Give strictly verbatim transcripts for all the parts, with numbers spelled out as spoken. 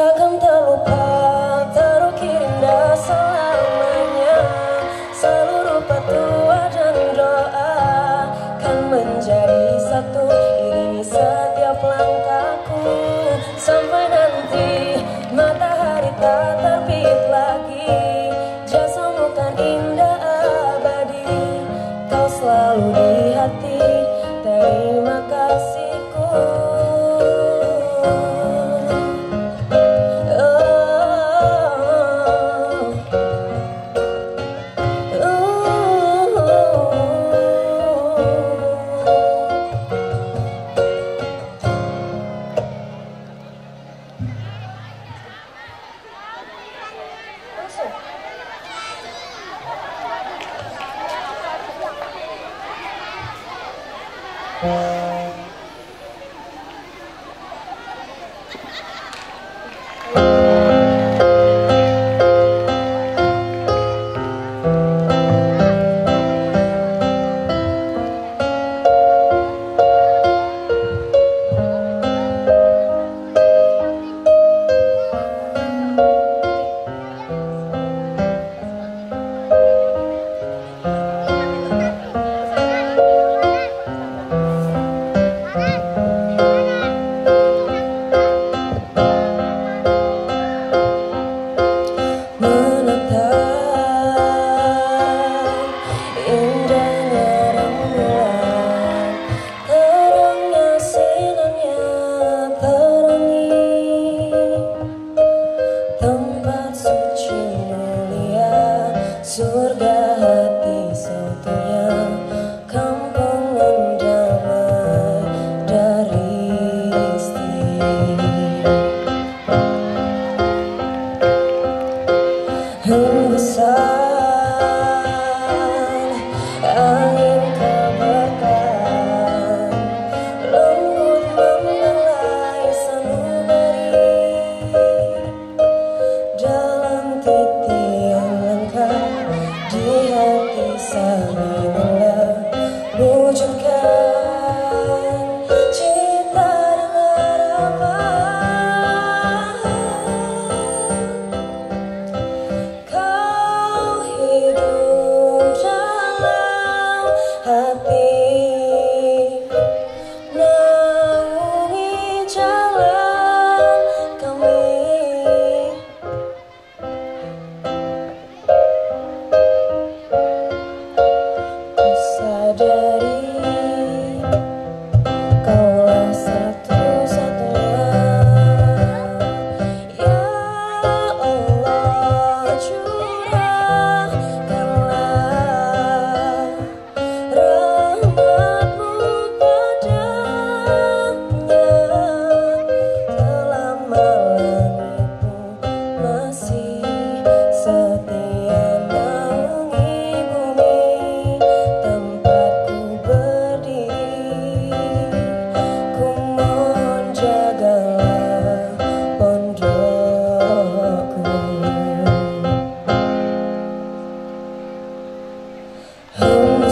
Takkan terlupa, terukir indah selamanya. Seluruh patuah dan doa kan menjadi satu, iringi setiap langkahku. Sampai nanti matahari tak terbit lagi, jasamu kan indah abadi. Kau selalu di hati, terima kasihku.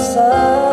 Hamba